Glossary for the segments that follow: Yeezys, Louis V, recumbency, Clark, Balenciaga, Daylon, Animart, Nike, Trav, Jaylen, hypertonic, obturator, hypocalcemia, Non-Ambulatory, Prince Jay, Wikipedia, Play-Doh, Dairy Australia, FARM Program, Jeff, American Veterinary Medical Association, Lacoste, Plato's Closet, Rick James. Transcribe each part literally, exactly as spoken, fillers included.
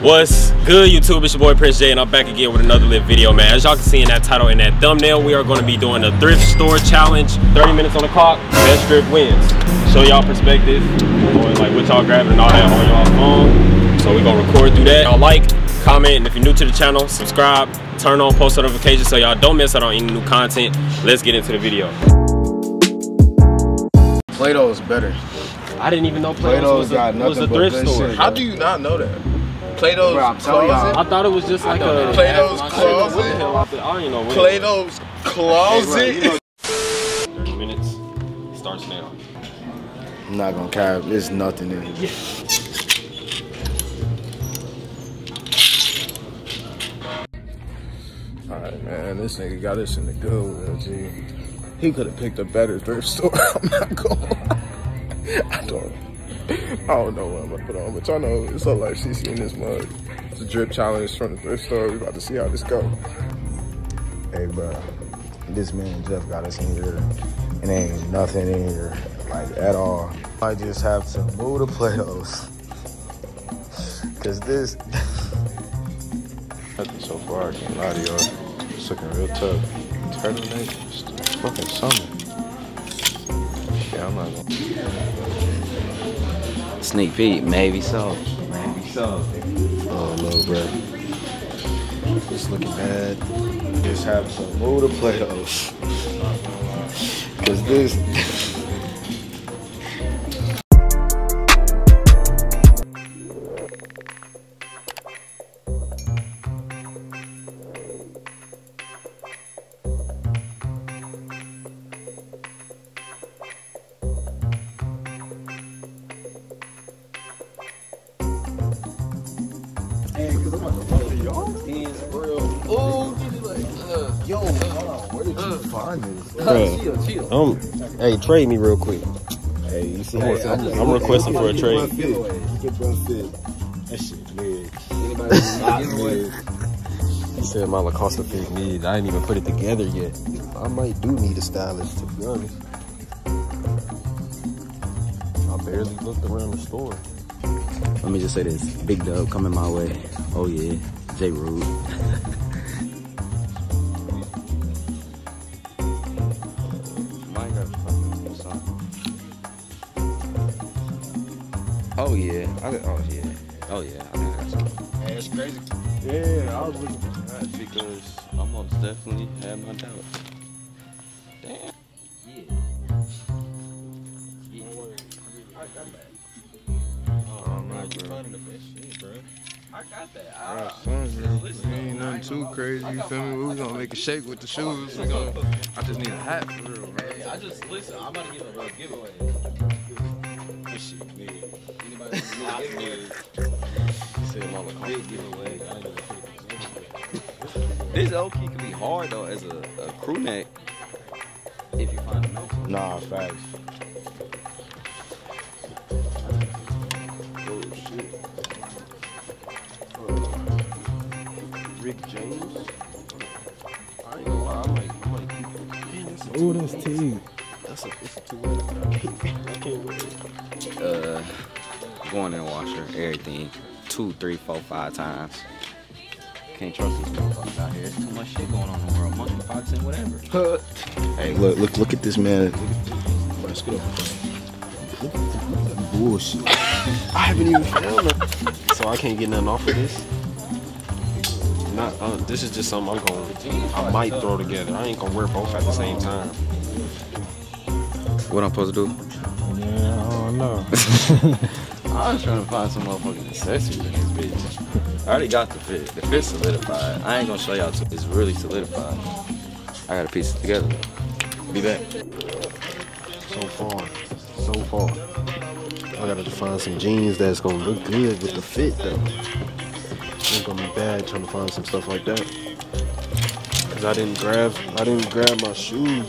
What's good, YouTube? It's your boy Prince Jay, and I'm back again with another lit video, man. As y'all can see in that title and that thumbnail, we are going to be doing a thrift store challenge. thirty minutes on the clock, best thrift wins. Show y'all perspectives, like what y'all grabbing and all that on y'all phone. So we're going to record through that. Y'all like, comment, and if you're new to the channel, subscribe, turn on post notifications so y'all don't miss out on any new content. Let's get into the video. Play-Doh is better. I didn't even know Play-Doh was, was a thrift store. Shit, how do you not know that? Plato's Bro, Closet? I thought it was just like a... Plato's Closet? I don't know what Plato's Closet? thirty minutes. Starts now. I'm not gonna care. There's nothing in it. Alright, man. This nigga got this in the good, G. He could have picked a better thrift store. I'm not gonna... I don't... I don't know what I'm gonna put on, but y'all know it's her life. She's seen this mug. It's a drip challenge from the thrift store. We about to see how this go. Hey, bro, this man Jeff got us in here, and ain't nothing in here like at all. I just have to move the Play-Dohs, cause this. Nothing so far. I can't lie to y'all. It's looking real tough. Turtleneck, it's fucking summer. Yeah, I'm not gonna. Sneak peek, maybe so. Maybe so. Oh no, bro. It's looking bad. Just have some more to play those. Cause this. Yo, hold on, where did you find this? Bro, chill, chill. Um, hey, trade me real quick. Hey, you see hey, I'm, I'm requesting for a trade. That shit weird. Anybody not weird? I said my Lacoste fit need. I didn't even put it together yet. I might do need a stylist, to be honest. I barely looked around the store. Let me just say this. Big Dub coming my way. Oh, yeah. J. Rude. Oh yeah, I did, oh yeah, oh yeah, I think that's something. Hey, it's crazy. Yeah, I was looking for that because I most definitely had my doubts. Damn. Yeah. Yeah. I got that. Oh, I'm not finding the best shit, bro. I got that. I got something. Ain't nothing too crazy, you feel me? We was gonna make a shake with the shoes. We gonna, I just need a hat for real, man. Hey, I just, listen, I'm about to give a giveaway. This shit, man. Anybody who gives me a big giveaway, I ain't gonna pick. This L K can be hard though as a, a crew neck if you find them out. Nah, facts. Oh shit. Uh, Rick James. I ain't gonna lie, I might, I might keep it. Oh, that's T. That's a fifty-two. I can't wait. Uh, going in the washer, everything, two, three, four, five times. Can't trust these motherfuckers out here. There's too much shit going on in the world, monkeypox and whatever. Hey, look, look, look at this man. Let's get over. Look at that bullshit. I haven't even found it, so I can't get nothing off of this. Not, uh, this is just something I'm going. I might throw together. I ain't gonna wear both at the same time. What I'm supposed to do? Yeah, I don't know. I was trying to find some motherfucking accessories in this bitch. I already got the fit. The fit's solidified. I ain't gonna show y'all too. It's really solidified. I gotta piece it together. Be back. So far. So far. I gotta find some jeans that's gonna look good with the fit though. It's gonna be bad trying to find some stuff like that. Cause I didn't grab, I didn't grab my shoes.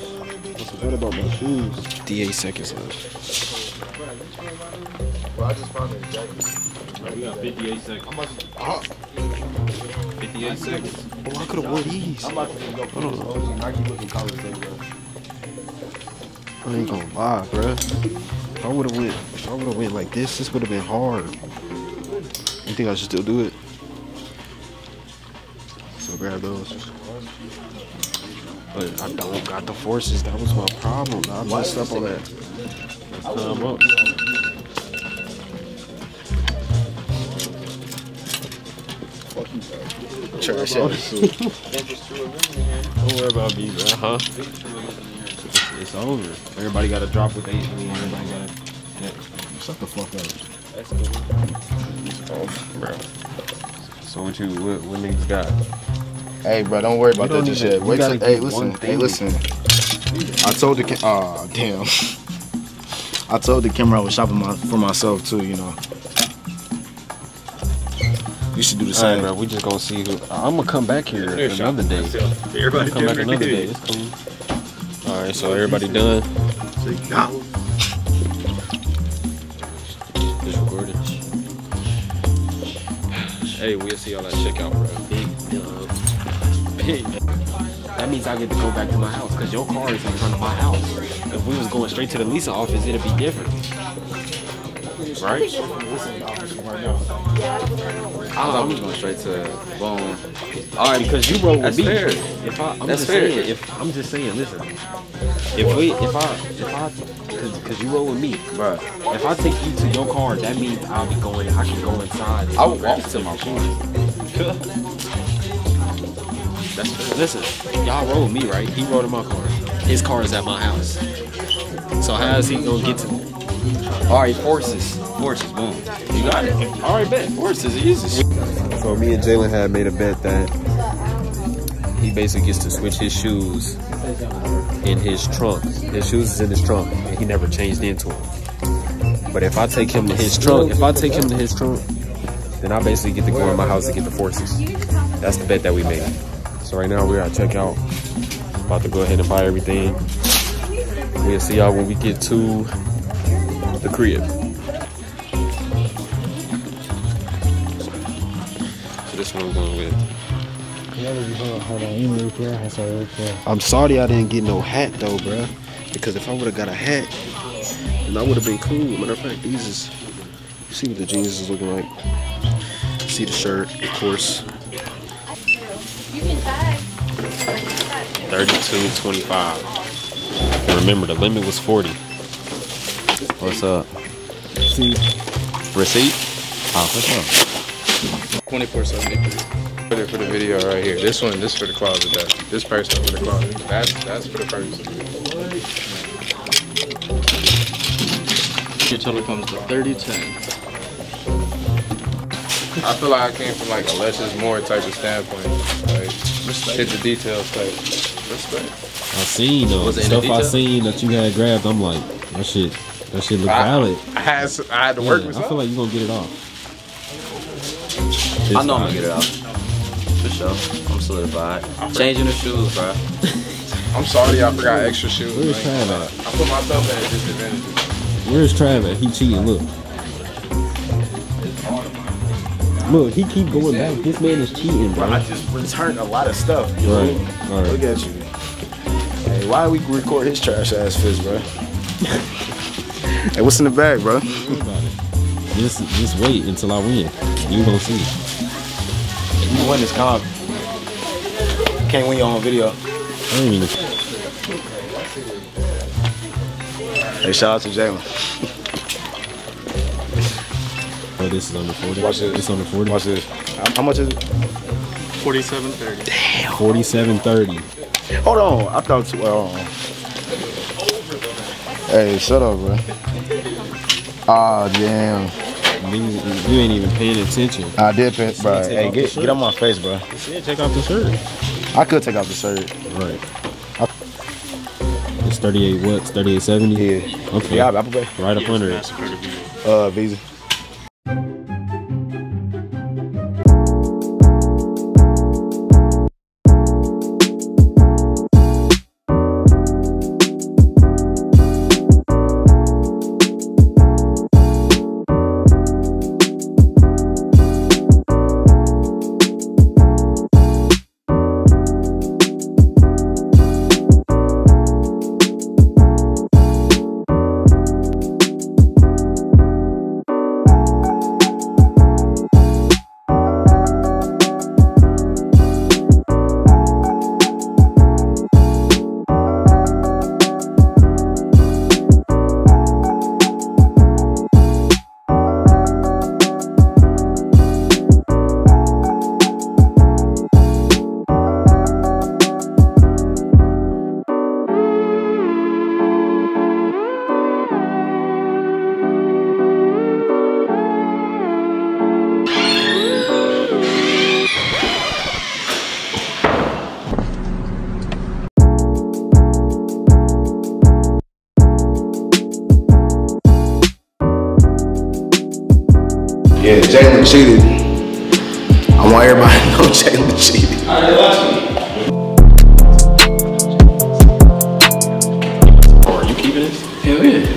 What about my shoes? fifty-eight seconds left. Well, I just found it exactly. We got fifty-eight seconds. fifty-eight seconds. Oh, I could have wore these. I'm about to go put those O G Nike looking collars there, bro. I ain't gonna lie, bro. If I would have went, if I would have went like this, this would have been hard. You think I should still do it? I'll grab those. But I don't got the forces. That was my problem. I messed up on that. Let's climb up. Try to don't worry about me, bro. Huh? It's over. Everybody got to drop with eight. Everybody got to. Shut the fuck up. Oh, bro. So what you, what, what niggas got? Hey, bro, don't worry about that just yet. Wait till, hey, listen, hey, listen. I told the camera, aw, oh, damn. I told the camera I was shopping my, for myself, too, you know. You should do the same. All right, bro, we just gonna see who, I'm gonna come back here another day. Everybody come back another day, it's cool. All right, so everybody done? Just recorded. Hey, we'll see y'all at checkout, bro. Big dub. That means I get to go back to my house because your car is in front of my house. If we was going straight to the Lisa office, it'd be different. Right? I thought we was going straight to Bone. Alright, because you roll with me. That's fair. If I, I'm That's just fair. Saying, if, I'm just saying, listen. If we, if I, if I, cause, cause you roll with me. Bruh. If I take you to your car, that means I'll be going, I can go inside. I would walk to my car. That's fair. Listen, y'all rode me, right? He rode in my car. His car is at my house. So how is he gonna get to me? All right, forces, forces, boom. You got it. All right, bet forces, easy. So me and Jaylen had made a bet that he basically gets to switch his shoes in his trunk. His shoes is in his trunk, and he never changed into them. But if I take him to his trunk, if I take him to his trunk, then I basically get to go in my house and get the forces. That's the bet that we made. So right now we're at checkout. About to go ahead and buy everything. We'll see y'all when we get to the crib. So this one we're going with. I'm sorry I didn't get no hat though, bruh. Because if I would have got a hat, then I would have been cool. Matter of fact, these is, you see what the jeans is looking like. See the shirt, of course. thirty-two twenty-five. Remember, the limit was forty. What's up? Receipt. Receipt? Oh, what's up? twenty-four seventy-three. Put it for the video right here. This one, this for the closet. That, this purse for the closet. That's that's for the purse. Your total comes to thirty ten. I feel like I came from like a less is more type of standpoint. Like, hit the details type. Respect. I seen though. Was it stuff I seen that you had grabbed, I'm like, that shit, that shit look I, valid. I had, I had to work yeah, with it. I something. Feel like you're going to get it off. It's I know I'm going to get it off. For sure. I'm solidified. I'm changing the shoes, bro. I'm sorry I forgot extra shoes. Where's Trav at? I put myself at a disadvantage. Where's Trav at? He cheating, look. Look, he keep going back. This man is cheating, bro. I just returned a lot of stuff. You know? Right. All right. Look at you. Hey, why we record his trash ass fist, bro? Hey, what's in the bag, bro? Just, just wait until I win. You gonna see. If you win this comp, can't win your own video. I mean. Hey, shout out to Jaylen. Oh, this is under forty. Watch this. It's under forty. Watch this. How much is it? Forty-seven thirty. Damn. Forty-seven thirty. Hold on. I thought. Too, uh, hey, shut up, bro. Ah, oh, damn. You, you ain't even paying attention. I did, pay, bro. Hey, get get on my face, bro. You take off the shirt. I could take off the shirt. Right. I it's thirty-eight. What? Thirty-eight seventy. Yeah. Okay. Yeah, I'll pay. Right up under it. Uh, Visa. Yeah, Jaylen cheated. I want everybody to know Jaylen cheated. All right, watch me. Are you keeping this? Hell yeah.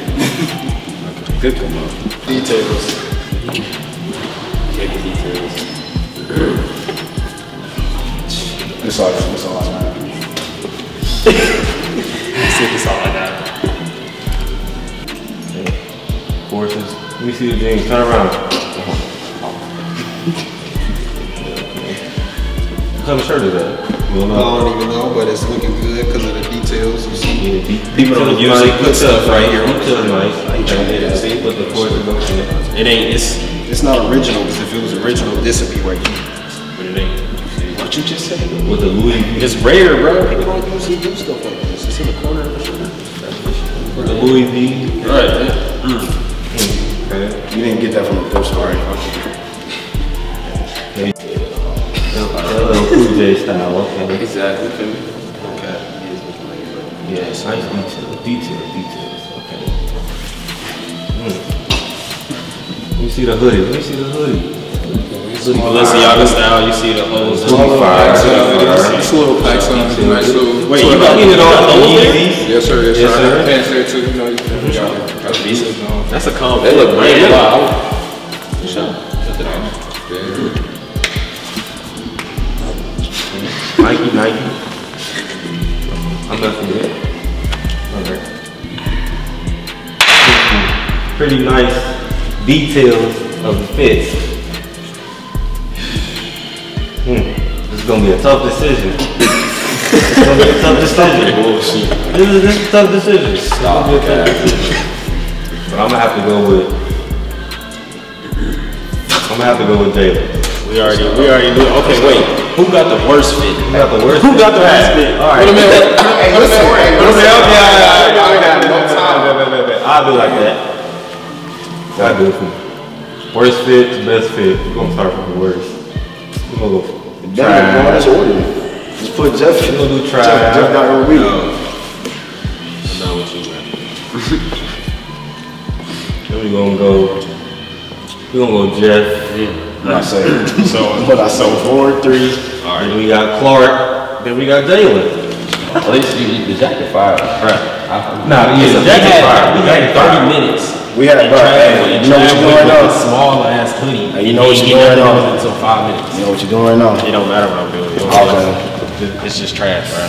Okay, good come up. Details. Check the details. That's all, that's all I got. That's it, that's all I got. Forces. Let me see the jeans. Turn around. What kind of shirt is that? Well, no. I don't even know, but it's looking good because of the details. You see, yeah, people, people don't usually put stuff right here. Put stuff right here. See, put the forces motion. It ain't. It's it's not original. Because if it was original, this would be right here. But it ain't. What you just said? With the Louis V. It's rare, bro. People don't usually do stuff like this. It's in the corner of the shirt. With the Louis V. Right. Yeah. Mm. You didn't get that from the first story. Okay. Jay style, okay. Exactly. Okay. Yeah, it's nice detail, detail, details. Okay. Mm. Let me see the hoodie. Let me see the hoodie. Balenciaga style. You see the holes. It's a little packs on it. Nice little. Wait, you got to get it on the Yeezys? Yes, sir. Yes, yes sir. Pants there too. You know, you got that's decent. That's a combo. They look brand wild. For sure. Check it out. Nike, Nike. I'm not from there. Okay. Pretty nice details of the fits. Hmm. This is gonna be a tough decision. This is gonna be a tough decision. Bullshit. This is, this is a tough decision. Stop it, guys. But I'm gonna have to go with I'm gonna have to go with Jaylen. We already we already knew. Okay, wait. Who got the worst fit? Who got the worst fit? Who got the worst fit? All right. Wait a minute. Hey, wait a minute. Wait a minute. I'll do like that. I'll do it for me. Worst fit to best fit. We're gonna start from the worst. We're gonna go for Trav. That's order. Just put Jeff in. We're gonna do Trav. Jeff got her week. I'm not with you, man. Then we gonna go, we gonna go Jeff. Yeah. I say so. But I so four, three. All right. Then we got Clark. Then we got Daylon. At least you eat the jacket fire. Right. I, nah, yeah, the jacket fire. We had thirty minutes. We had about you know what you're doing right now. Small ass hoodie. Hey, you know what you're doing right now. Until five minutes. You know what you're doing right now. It don't matter what I'm doing. It okay. It's just trash, bro.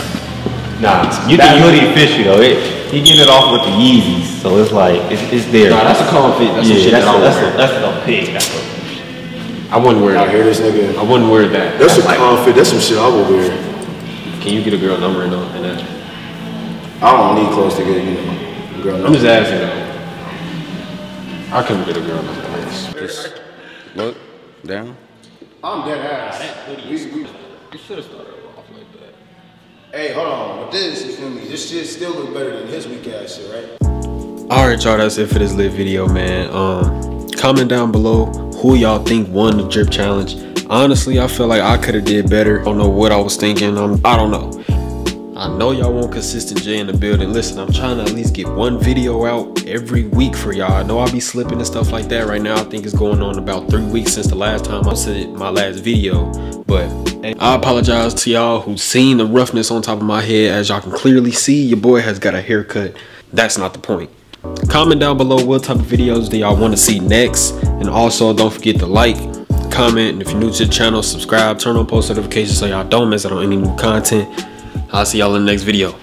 Nah, you that think hoodie fishy though. It. He get it off with the Yeezys, so it's like, it's, it's there. Nah, that's a common fit. That's yeah, the shit that's that I wear. That's a pig. That's a, I wouldn't wear that. I hear this nigga. I wouldn't wear that. That's, that's a like, common fit. That's some shit I would wear. Can you get a girl number in that? I don't need clothes to get a girl number. I'm just asking though. I couldn't get a girl number. Just look down. I'm dead ass. You should have started. Hey, hold on, but this, you feel me, this shit still look better than his weak ass shit, right? Alright y'all, that's it for this lit video, man. Um, comment down below who y'all think won the drip challenge. Honestly, I feel like I could have did better. I don't know what I was thinking, um, I don't know. I know y'all want consistent Jay in the building. Listen, I'm trying to at least get one video out every week for y'all. I know I'll be slipping and stuff like that right now. I think it's going on about three weeks since the last time I said my last video, but... And I apologize to y'all who've seen the roughness on top of my head. As y'all can clearly see, your boy has got a haircut. That's not the point. Comment down below what type of videos do y'all want to see next. And also, don't forget to like, comment, and if you're new to the channel, subscribe, turn on post notifications so y'all don't miss out on any new content. I'll see y'all in the next video.